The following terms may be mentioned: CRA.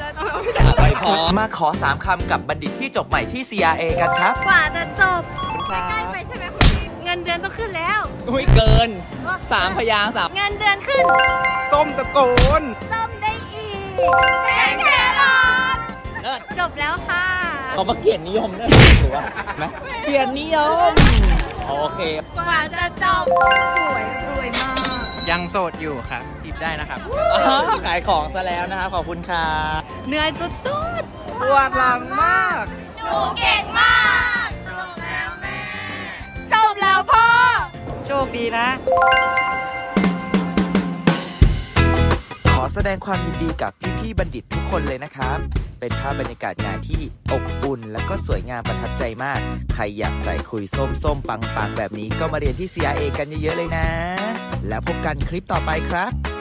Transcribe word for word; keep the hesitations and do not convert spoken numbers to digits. จะจบไม่พอมาขอสามคำกับบัณฑิตที่จบใหม่ที่ ซี อาร์ เอ กันครับกว่าจะจบใกล้ไปใช่ไหมเงินเดือนต้องขึ้นแล้วอุ้ยเกินสามพยางสามเงินเดือนขึ้นส้มตะโกนส้มได้อีกแข่งแข่งรอจบแล้วค่ะเอามาเกียรตินิยมได้ถูกไหมเกียรตินิยมโอเคกว่าจะจบสวยรวยมากยังโสดอยู่ค่ะจีบได้นะครับขายของซะแล้วนะคะขอบคุณค่ะเหนื่อยสุดๆปวดหลังมากหนูเก่งมากจบแล้วแม่จบแล้วพ่อโชคดีนะขอแสดงความยินดีกับพี่ๆบัณฑิตทุกคนเลยนะครับเป็นภาพบรรยากาศงานที่อบอุ่นและก็สวยงามประทับใจมากใครอยากใส่คุยส้มๆปังๆแบบนี้ก็มาเรียนที่ ซี อาร์ เอ กันเยอะๆเลยนะแล้วพบกันคลิปต่อไปครับ